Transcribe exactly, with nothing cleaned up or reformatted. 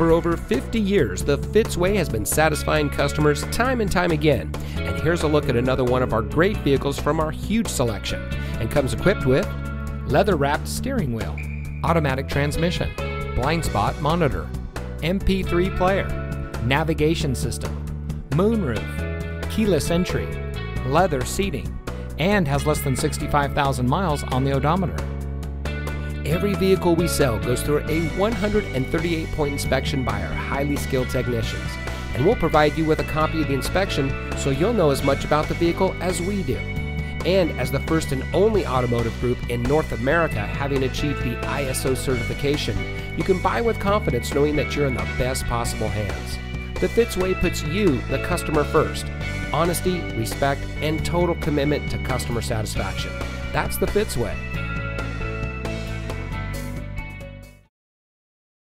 For over fifty years, the Fitzway has been satisfying customers time and time again. And here's a look at another one of our great vehicles from our huge selection, and comes equipped with leather-wrapped steering wheel, automatic transmission, blind spot monitor, M P three player, navigation system, moonroof, keyless entry, leather seating, and has less than sixty-five thousand miles on the odometer. Every vehicle we sell goes through a one hundred thirty-eight point inspection by our highly skilled technicians, and we'll provide you with a copy of the inspection so you'll know as much about the vehicle as we do. And as the first and only automotive group in North America having achieved the I S O certification, you can buy with confidence knowing that you're in the best possible hands. The Fitzway puts you, the customer, first. Honesty, respect, and total commitment to customer satisfaction. That's the Fitzway.